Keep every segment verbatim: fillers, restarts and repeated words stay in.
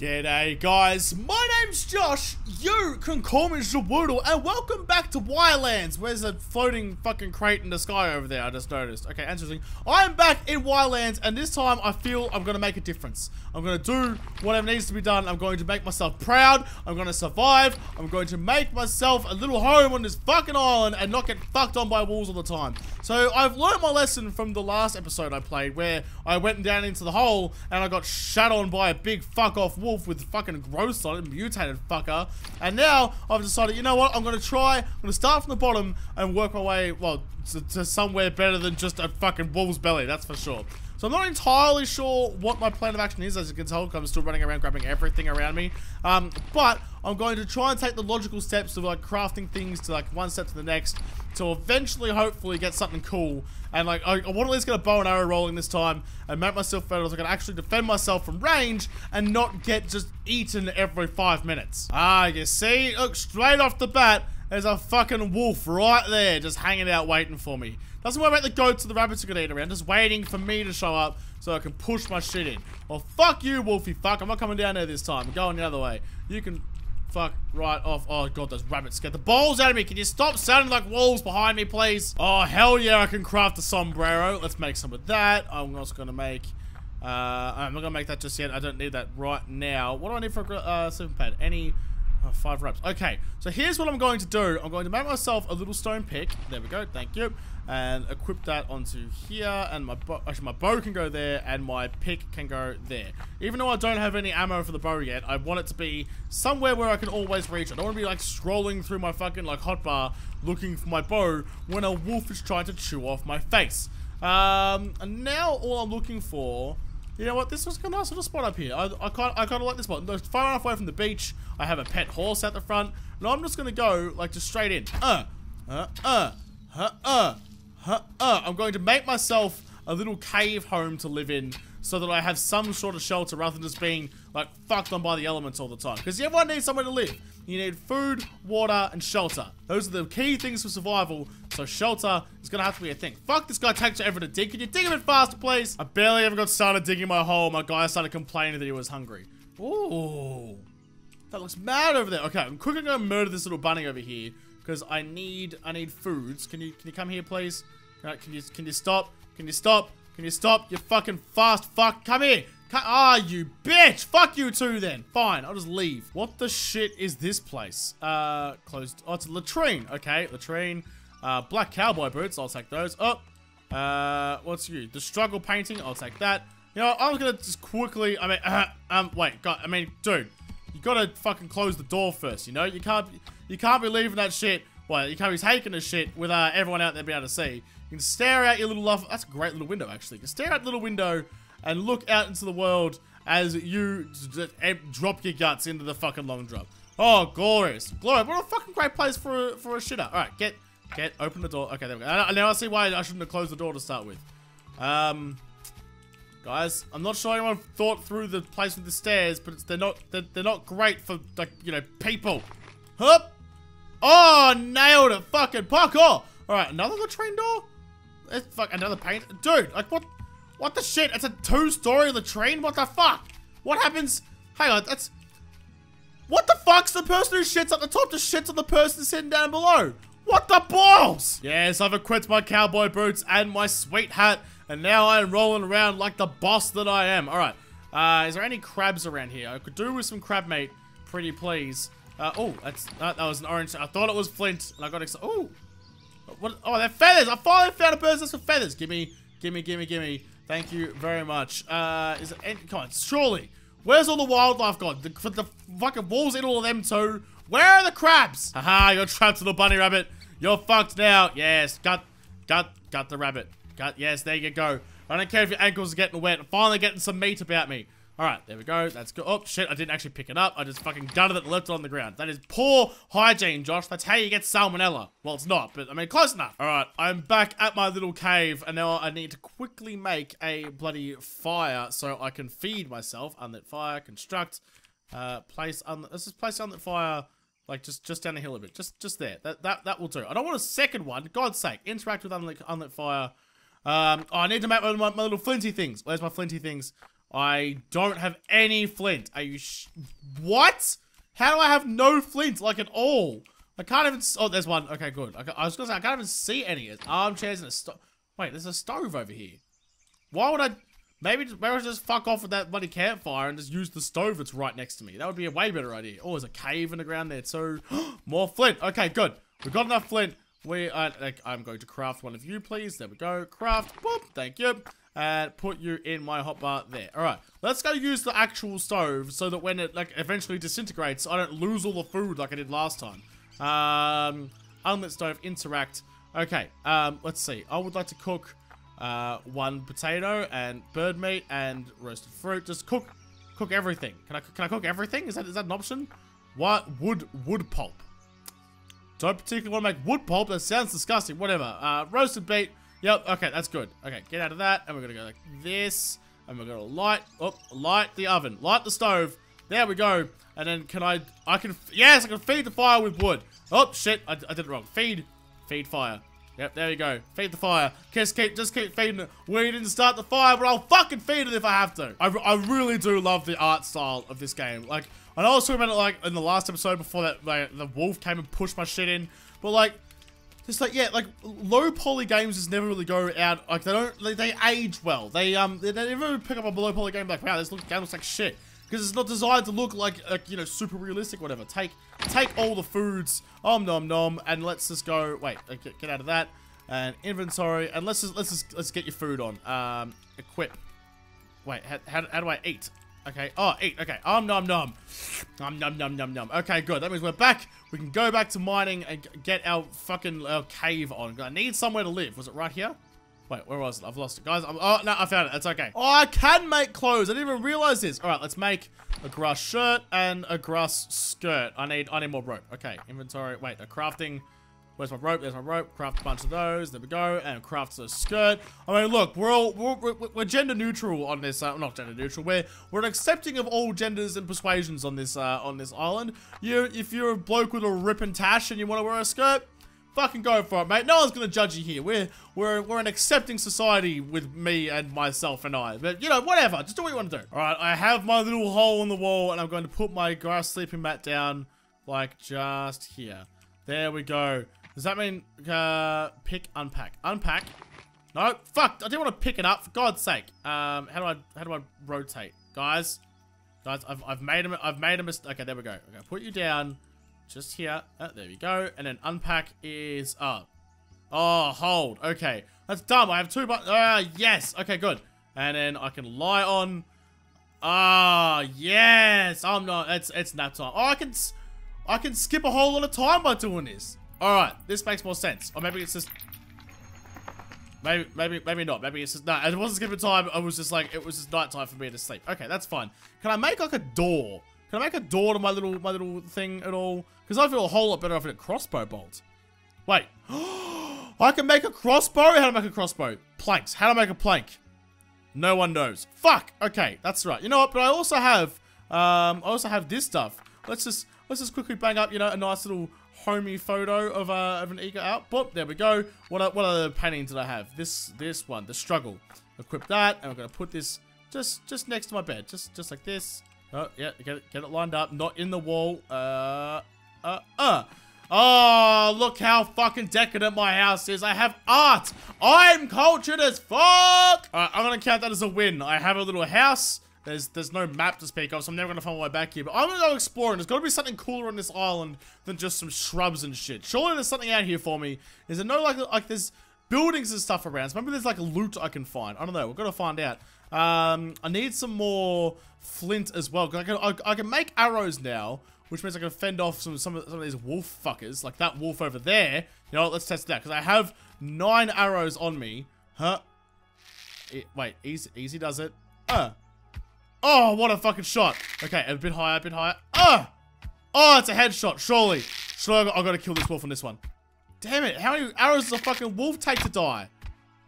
G'day guys, my name's Josh, you can call me Shaboodle, and welcome back to Wirelands. Where's that floating fucking crate in the sky over there? I just noticed. Okay, interesting. I'm back in Wirelands, and this time I feel I'm gonna make a difference. I'm gonna do whatever needs to be done. I'm going to make myself proud, I'm gonna survive, I'm going to make myself a little home on this fucking island and not get fucked on by wolves all the time. So I've learned my lesson from the last episode I played, where I went down into the hole, and I got shot on by a big fuck off wolf wolf with fucking growth on it, mutated fucker. And now I've decided, you know what, I'm gonna try, I'm gonna start from the bottom and work my way, well, to, to somewhere better than just a fucking wolf's belly, that's for sure. So I'm not entirely sure what my plan of action is, as you can tell, because I'm still running around grabbing everything around me. Um, but I'm going to try and take the logical steps of like crafting things to like one step to the next, to eventually, hopefully, get something cool. And like, I, I want to at least get a bow and arrow rolling this time, and make myself better so I can actually defend myself from range and not get just eaten every five minutes. Ah, you see, look, straight off the bat, there's a fucking wolf right there, just hanging out waiting for me. Doesn't worry about the goats or the rabbits are gonna eat around, just waiting for me to show up so I can push my shit in. Well, fuck you, wolfy fuck, I'm not coming down there this time, I'm going the other way. You can fuck right off. Oh god, those rabbits scared the balls out of me. Can you stop sounding like wolves behind me, please? Oh hell yeah, I can craft a sombrero. Let's make some of that. I'm also gonna make, uh, I'm not gonna make that just yet, I don't need that right now. What do I need for a uh, sleeping pad? Any? Oh, five reps. Okay, so here's what I'm going to do. I'm going to make myself a little stone pick. There we go, thank you. And equip that onto here, and my bow, actually my bow can go there, and my pick can go there. Even though I don't have any ammo for the bow yet, I want it to be somewhere where I can always reach. I don't want to be like scrolling through my fucking like hotbar looking for my bow when a wolf is trying to chew off my face. Um, and now all I'm looking for, you know what, this was a nice little spot up here. I, I kind of like this spot. It's far enough away from the beach. I have a pet horse at the front. Now I'm just going to go, like, just straight in. Uh, uh, uh, uh, uh, uh, uh. I'm going to make myself a little cave home to live in, so that I have some sort of shelter rather than just being, like, fucked on by the elements all the time. Because everyone needs somewhere to live. You need food, water, and shelter. Those are the key things for survival, so shelter is gonna have to be a thing. Fuck, this guy takes forever to dig. Can you dig a bit faster, please? I barely ever got started digging my hole. My guy started complaining that he was hungry. Ooh. That looks mad over there. Okay, I'm quickly gonna murder this little bunny over here, because I need, I need foods. Can you, can you come here, please? Can you, can you stop? Can you stop? Can you stop? You fucking fast fuck. Come here. Ah, oh, you bitch. Fuck you too then. Fine, I'll just leave. What the shit is this place? Uh, closed. Oh, it's a latrine. Okay, latrine. Uh, black cowboy boots. I'll take those. Oh, uh, what's you? The struggle painting. I'll take that. You know, I'm gonna just quickly, I mean, uh, um, wait, God, I mean, dude, you gotta fucking close the door first, you know? You can't, you can't be leaving that shit. Well, you can't be taking this shit with, uh, everyone out there being able to see. You can stare out your little love. That's a great little window, actually. You can stare out the little window and look out into the world as you drop your guts into the fucking long drop. Oh, glorious. Glorious. What a fucking great place for a, for a shitter. All right, get, get, open the door. Okay, there we go. I, now I see why I shouldn't have closed the door to start with. Um, guys, I'm not sure anyone thought through the place with the stairs, but it's, they're not, they're, they're not great for, like, you know, people. Hup. Oh, nailed it. Fucking puck off. All right, another latrine door? It's fuck another paint, dude. Like what? What the shit? It's a two-story latrine. What the fuck? What happens? Hang on, that's. What the fuck's the person who shits at the top just shits on the person sitting down below? What the balls? Yes, I've equipped my cowboy boots and my sweet hat, and now I'm rolling around like the boss that I am. All right. Uh, is there any crabs around here? I could do with some crab meat, pretty please. Uh, oh, that's uh, that was an orange. I thought it was flint, and I got excited. Oh. What? Oh, they're feathers! I finally found a bird's nest with feathers! Gimme, gimme, gimme, gimme. Thank you very much. Uh, is it any, come on, surely. Where's all the wildlife gone? The, the fucking wolves in all of them too. Where are the crabs? Haha, you're trapped, little bunny rabbit. You're fucked now. Yes, gut, gut, gut the rabbit. Gut, yes, there you go. I don't care if your ankles are getting wet. I'm finally getting some meat about me. Alright, there we go. That's good. Oh, shit, I didn't actually pick it up. I just fucking gutted it and left it on the ground. That is poor hygiene, Josh. That's how you get salmonella. Well, it's not, but I mean, close enough. Alright, I'm back at my little cave, and now I need to quickly make a bloody fire so I can feed myself. Unlit fire, construct, uh, place unlit. Let's just place unlit fire, like, just, just down the hill a bit. Just just there. That, that, that will do. I don't want a second one. God's sake. Interact with unlit, unlit fire. Um, oh, I need to make my, my, my little flinty things. Where's my flinty things? I don't have any flint. Are you sh- What? How do I have no flint, like, at all? I can't even... Oh, there's one. Okay, good. I, I was gonna say, I can't even see any. There's armchairs and a stove. Wait, there's a stove over here. Why would I... Maybe, maybe I should just fuck off with that bloody campfire and just use the stove that's right next to me. That would be a way better idea. Oh, there's a cave in the ground there, too. More flint. Okay, good. We've got enough flint. We, uh, I'm going to craft one of you, please. There we go. Craft. Boop. Thank you. And uh, put you in my hotbar there. All right. Let's go use the actual stove so that when it, like, eventually disintegrates, I don't lose all the food like I did last time. Um, unlit stove. Interact. Okay. Um, let's see. I would like to cook uh, one potato and bird meat and roasted fruit. Just cook, cook everything. Can I, can I cook everything? Is that, is that an option? What? Wood, wood pulp. Don't particularly want to make wood pulp. That sounds disgusting. Whatever. Uh, roasted beet. Yep. Okay, that's good. Okay, get out of that. And we're going to go like this. And we're going to light... Oh, light the oven. Light the stove. There we go. And then can I... I can... Yes, I can feed the fire with wood. Oh, shit. I, I did it wrong. Feed. Feed fire. Yep, there you go. Feed the fire. Just keep, just keep feeding it. We didn't start the fire, but I'll fucking feed it if I have to. I, I really do love the art style of this game. Like... I know I was talking about it, like, in the last episode before that, like, the wolf came and pushed my shit in. But, like, just, like, yeah, like, low-poly games just never really go out. Like, they don't, like, they age well. They, um, they never pick up a low-poly game and be like, wow, this look, game looks like shit. Because it's not designed to look like, like, you know, super realistic, whatever. Take, take all the foods, om nom nom, and let's just go, wait, get, get out of that. And inventory, and let's just, let's just, let's get your food on. Um, equip. Wait, how, how, how do I eat? Okay, oh, eat, okay, um, nom, nom. Um, nom, nom, nom, nom. Okay, good, that means we're back. We can go back to mining and get our fucking our cave on. I need somewhere to live. Was it right here? Wait, where was it? I've lost it. Guys, I'm, oh, no, I found it. That's okay. Oh, I can make clothes. I didn't even realize this. All right, let's make a grass shirt and a grass skirt. I need, I need more rope. Okay, inventory. Wait, a crafting... Where's my rope? There's my rope. Craft a bunch of those. There we go. And craft a skirt. I mean, look, we're all we're, we're gender neutral on this. Uh, not gender neutral. We're we're accepting of all genders and persuasions on this uh, on this island. You, if you're a bloke with a ripping tash and you want to wear a skirt, fucking go for it, mate. No one's gonna judge you here. We're we're we're an accepting society with me and myself and I. But you know, whatever. Just do what you want to do. All right. I have my little hole in the wall, and I'm going to put my grass sleeping mat down, like just here. There we go. Does that mean, uh, pick, unpack, unpack? No, fuck, I didn't want to pick it up, for God's sake. Um, how do I, how do I rotate? Guys, guys, I've, I've made a, I've made a mistake. Okay, there we go. Okay, put you down, just here. Oh, there we go. And then unpack is up. Oh, hold. Okay, that's dumb. I have two buttons. Ah, uh, yes. Okay, good. And then I can lie on. Ah, oh, yes. I'm not, it's, it's nap time. Oh, I can, I can skip a whole lot of time by doing this. Alright, this makes more sense. Or maybe it's just... Maybe, maybe, maybe not. Maybe it's just... No, it wasn't skipping time. I was just like... It was just night time for me to sleep. Okay, that's fine. Can I make, like, a door? Can I make a door to my little my little thing at all? Because I feel a whole lot better if it had crossbow bolts. Wait. I can make a crossbow? How do I make a crossbow? Planks. How do I make a plank? No one knows. Fuck! Okay, that's right. You know what? But I also have... Um, I also have this stuff. Let's just... Let's just quickly bang up, you know, a nice little homey photo of, uh, of an eagle out. Boop, there we go. What are, what other paintings did I have? This this one, the struggle. Equip that, and we're gonna put this just just next to my bed, just just like this. Oh yeah, get it, get it lined up, not in the wall. Uh, uh, uh. Oh, look how fucking decadent my house is. I have art. I'm cultured as fuck. All right, I'm gonna count that as a win. I have a little house. There's there's no map to speak of, so I'm never going to find my way back here. But I'm going to go exploring. There's got to be something cooler on this island than just some shrubs and shit. Surely there's something out here for me. Is there no, like, like there's buildings and stuff around. So maybe there's, like, loot I can find. I don't know. We've got to find out. Um, I need some more flint as well. Cause I can, I, I can make arrows now, which means I can fend off some, some, of, some of these wolf fuckers. Like that wolf over there. You know what? Let's test that. Because I have nine arrows on me. Huh? It, wait. Easy, easy does it. Uh. Oh, what a fucking shot. Okay, a bit higher, a bit higher. Oh! Oh, it's a headshot, surely. Surely I've got to kill this wolf on this one. Damn it, how many arrows does a fucking wolf take to die?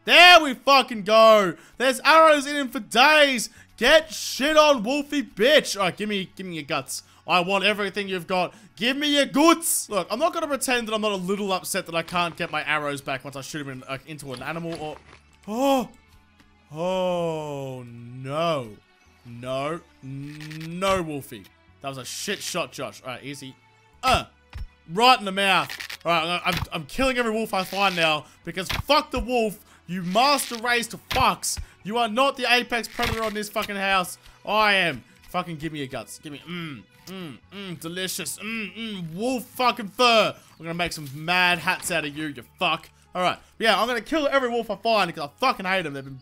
There we fucking go. There's arrows in him for days. Get shit on, wolfy bitch. All right, give me, give me your guts. I want everything you've got. Give me your guts. Look, I'm not going to pretend that I'm not a little upset that I can't get my arrows back once I shoot him in, uh, into an animal or... Oh! Oh, no. No. No, Wolfie. That was a shit shot, Josh. All right, easy. Uh, right in the mouth. All right, I'm, I'm killing every wolf I find now because fuck the wolf. You master race to fucks. You are not the apex predator on this fucking house. I am. Fucking give me your guts. Give me. Mmm. Mmm. Mmm. Delicious. Mmm. Mmm. Wolf fucking fur. I'm gonna make some mad hats out of you, you fuck. All right. Yeah, I'm gonna kill every wolf I find because I fucking hate them. They've been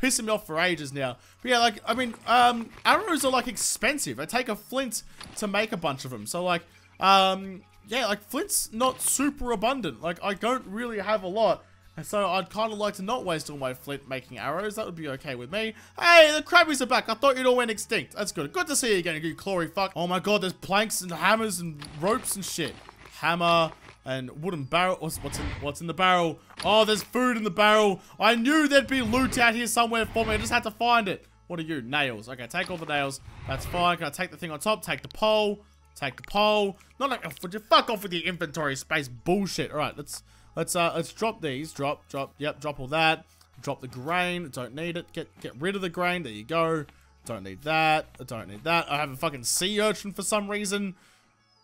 pissing me off for ages now. But yeah, like, I mean, um, arrows are, like, expensive. I take a flint to make a bunch of them. So, like, um, yeah, like, flint's not super abundant. Like, I don't really have a lot. And so, I'd kind of like to not waste all my flint making arrows. That would be okay with me. Hey, the crabbies are back. I thought you'd all went extinct. That's good. Good to see you again, you glory fuck. Oh, my God, there's planks and hammers and ropes and shit. Hammer and wooden barrel. What's in, what's in the barrel? Oh, there's food in the barrel. I knew there'd be loot out here somewhere for me. I just had to find it. What are you? Nails. Okay, take all the nails. That's fine. Can I take the thing on top? Take the pole. Take the pole. Not like, oh, fuck off with the inventory space bullshit. All right, let's, let's, uh, let's drop these. Drop, drop. Yep, drop all that. Drop the grain. Don't need it. Get, get rid of the grain. There you go. Don't need that. I don't need that. I have a fucking sea urchin for some reason.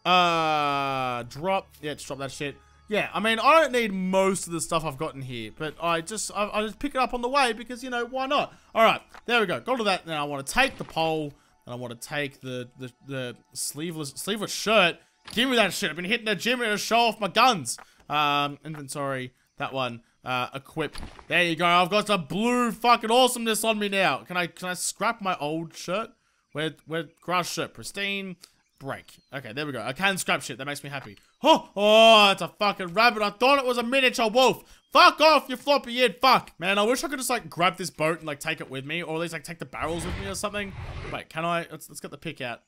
Uh, drop. Yeah, just drop that shit. Yeah, I mean, I don't need most of the stuff I've gotten here, but I just, I, I just pick it up on the way because, you know, why not? All right, there we go. Go to that. Now I want to take the pole, and I want to take the, the, the sleeveless, sleeveless shirt. Give me that shit. I've been hitting the gym to show off my guns. Um, inventory. That one. Uh, equip. There you go. I've got some blue fucking awesomeness on me now. Can I, can I scrap my old shirt? Where, where, grass shirt. Pristine. Break. Okay, there we go. I can scrap shit. That makes me happy. Oh, oh, it's a fucking rabbit. I thought it was a miniature wolf. Fuck off, you floppy-eared fuck. Man, I wish I could just, like, grab this boat and, like, take it with me. Or at least, like, take the barrels with me or something. Wait, can I? Let's, let's get the pick out.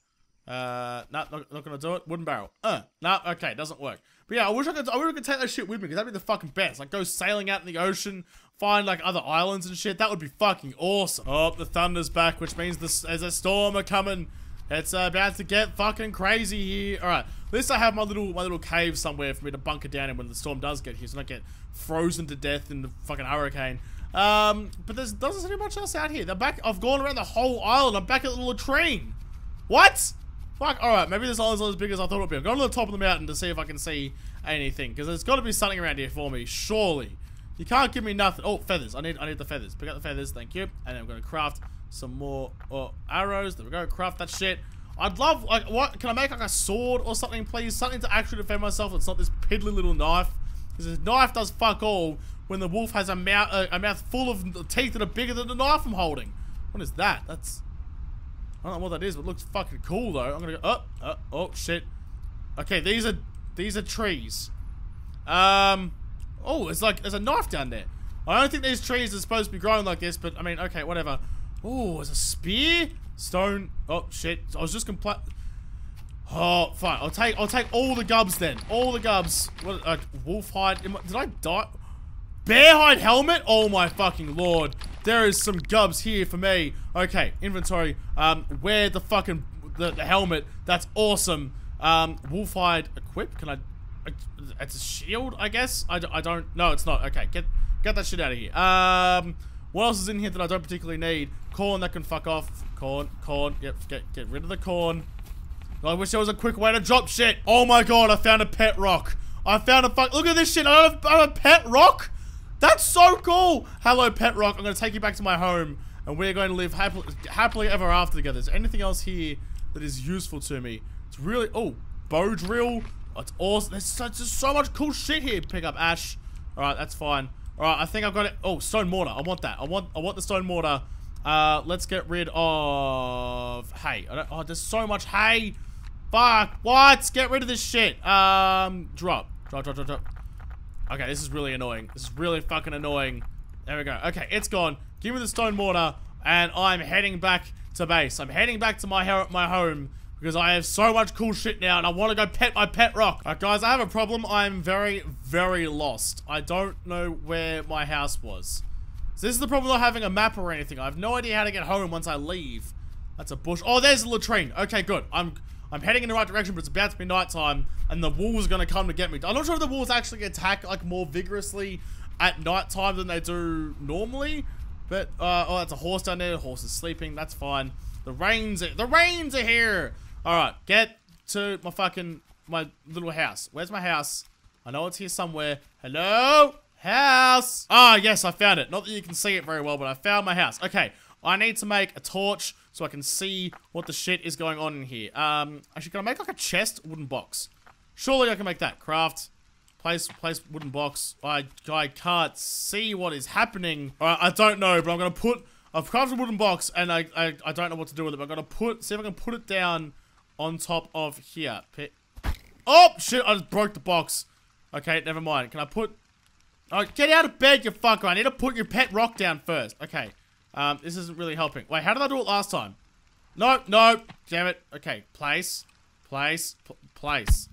Uh, no, nah, not, not gonna do it. Wooden barrel. Uh, no, nah, okay, doesn't work. But yeah, I wish I could, I wish I could take that shit with me because that'd be the fucking best. Like, go sailing out in the ocean, find, like, other islands and shit. That would be fucking awesome. Oh, the thunder's back, which means this, there's a storm a-coming. It's uh, about to get fucking crazy here. All right, at least I have my little my little cave somewhere for me to bunker down in when the storm does get here, so I don't get frozen to death in the fucking hurricane. Um, but there's doesn't seem much else out here. They're back. I've gone around the whole island. I'm back at the latrine. What? Fuck. All right, maybe this island's not as big as I thought it would be. I'll go to the top of the mountain to see if I can see anything, because there's got to be something around here for me, surely. You can't give me nothing. Oh, feathers. I need I need the feathers. Pick up the feathers. Thank you. And I'm going to craft some more oh, arrows. There we go. Craft that shit. I'd love, like, what? Can I make, like, a sword or something, please? Something to actually defend myself. It's not this piddly little knife. Because this knife does fuck all when the wolf has a mouth, a, a mouth full of teeth that are bigger than the knife I'm holding. What is that? That's... I don't know what that is, but it looks fucking cool, though. I'm going to go... Oh, oh, oh, shit. Okay, these are... These are trees. Um... Oh, it's like, there's a knife down there. I don't think these trees are supposed to be growing like this, but I mean, okay, whatever. Oh, there's a spear? Stone. Oh, shit. I was just compl- Oh, fine. I'll take, I'll take all the gubs then. All the gubs. What, uh, wolf hide. Did I die? Bear hide helmet? Oh my fucking lord. There is some gubs here for me. Okay, inventory. Um, wear the fucking, the, the helmet. That's awesome. Um, wolf hide equip. Can I? It's a shield, I guess. I, I don't... No, it's not. Okay, get get that shit out of here. Um, what else is in here that I don't particularly need? Corn, that can fuck off. Corn, corn. Yep, get, get rid of the corn. I wish there was a quick way to drop shit. Oh my god, I found a pet rock. I found a fuck... Look at this shit. I have, I have a pet rock? That's so cool. Hello, pet rock. I'm going to take you back to my home. And we're going to live happily, happily ever after together. Is there anything else here that is useful to me? It's really... Oh, bow drill. It's awesome. There's so, there's so much cool shit here. Pick up ash. All right, that's fine. All right, I think I've got it. Oh, stone mortar. I want that. I want. I want the stone mortar. Uh, let's get rid of hay. I don't, oh, there's so much hay. Fuck. What? Get rid of this shit. Um, drop. Drop. Drop. Drop. Drop. Okay, this is really annoying. This is really fucking annoying. There we go. Okay, it's gone. Give me the stone mortar, and I'm heading back to base. I'm heading back to my my home. Because I have so much cool shit now, and I want to go pet my pet rock. Alright guys, I have a problem. I'm very, very lost. I don't know where my house was. So this is the problem of having a map or anything. I have no idea how to get home once I leave. That's a bush. Oh, there's a latrine. Okay, good. I'm I'm heading in the right direction, but it's about to be nighttime, and the wolves are going to come to get me. I'm not sure if the wolves actually attack, like, more vigorously at nighttime than they do normally. But, uh, oh, that's a horse down there. The horse is sleeping. That's fine. The rains are, the rains are here. All right, get to my fucking, my little house. Where's my house? I know it's here somewhere. Hello? House. Ah, yes, I found it. Not that you can see it very well, but I found my house. Okay, I need to make a torch so I can see what the shit is going on in here. Um, actually, can I make like a chest wooden box? Surely I can make that. Craft. Place, place wooden box. I, I can't see what is happening. All right, I don't know, but I'm going to put... I've crafted a wooden box, and I, I I don't know what to do with it, but I'm gonna put, see if I can put it down on top of here. Pick. Oh, shit, I just broke the box. Okay, never mind. Can I put... Oh, get out of bed, you fucker. I need to put your pet rock down first. Okay, um, this isn't really helping. Wait, how did I do it last time? No, no, damn it. Okay, place, place, pl place.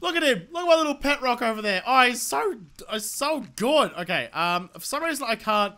Look at him. Look at my little pet rock over there. Oh, he's so, he's so good. Okay, um, for some reason I can't...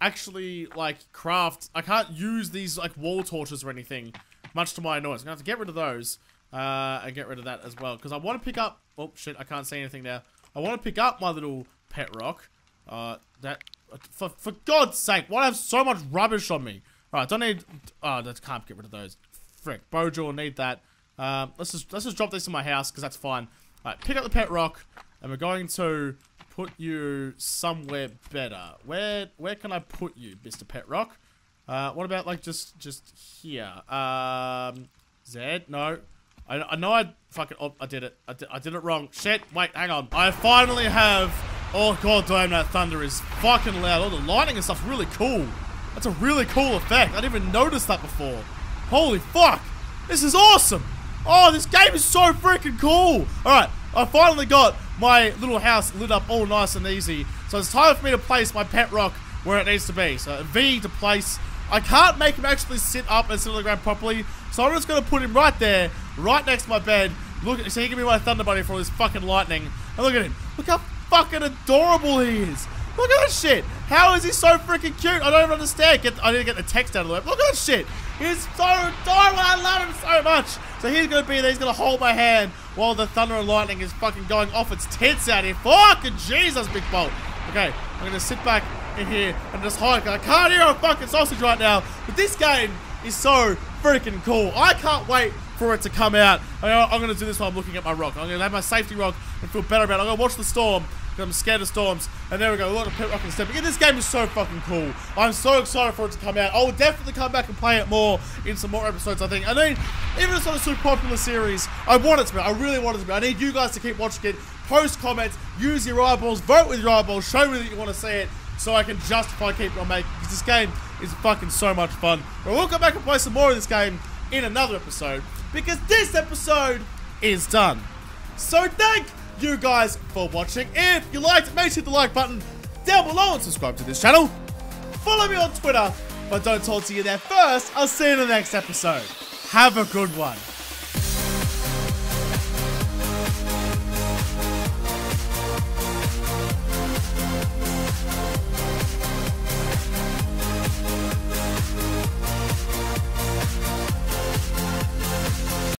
Actually, like, craft... I can't use these, like, wall torches or anything, much to my annoyance. I'm gonna have to get rid of those, uh, and get rid of that as well, because I want to pick up... Oh, shit, I can't see anything there. I want to pick up my little pet rock. Uh, that... For, for God's sake, why do I have so much rubbish on me? Alright, don't need... Oh, I can't get rid of those. Frick, Bojo will need that. Um, let's just, let's just drop this in my house, because that's fine. Alright, pick up the pet rock, and we're going to... Put you somewhere better. Where where can I put you, Mister Pet Rock? Uh, what about like just just here? Um, Zed? No, I I know I fucking oh, I did it. I did, I did it wrong. Shit! Wait, hang on. I finally have. Oh god damn, that thunder is fucking loud. All the lightning and stuff's really cool. That's a really cool effect. I didn't even notice that before. Holy fuck! This is awesome. Oh, this game is so freaking cool. All right, I finally got my little house lit up all nice and easy. So it's time for me to place my pet rock where it needs to be. So V to place. I can't make him actually sit up and sit on the ground properly. So I'm just going to put him right there, right next to my bed. Look, so he can be my thunder buddy for all this fucking lightning. And look at him. Look how fucking adorable he is. Look at that shit. How is he so freaking cute? I don't even understand. Get, I need to get the text out of the way. Look at that shit. He's so adorable. I love him so much. So he's going to be there. He's going to hold my hand while the thunder and lightning is fucking going off its tits out here. Fucking Jesus, big bolt. Okay, I'm going to sit back in here and just hide. I can't hear a fucking sausage right now. But this game is so freaking cool. I can't wait for it to come out. I'm going to do this while I'm looking at my rock. I'm going to have my safety rock and feel better about it. I'm going to watch the storm. I'm scared of storms. And there we go. A lot of pet rock and stepping. This game is so fucking cool. I'm so excited for it to come out. I will definitely come back and play it more in some more episodes, I think. I mean, even if it's not a super popular series, I want it to be. I really want it to be. I need you guys to keep watching it. Post comments. Use your eyeballs. Vote with your eyeballs. Show me that you want to see it so I can justify keeping on making. Because this game is fucking so much fun. But we'll come back and play some more of this game in another episode. Because this episode is done. So thank you. You guys for watching. If you liked it, make sure to hit the like button down below and subscribe to this channel. Follow me on Twitter if I don't talk to you there first. I'll see you in the next episode. Have a good one.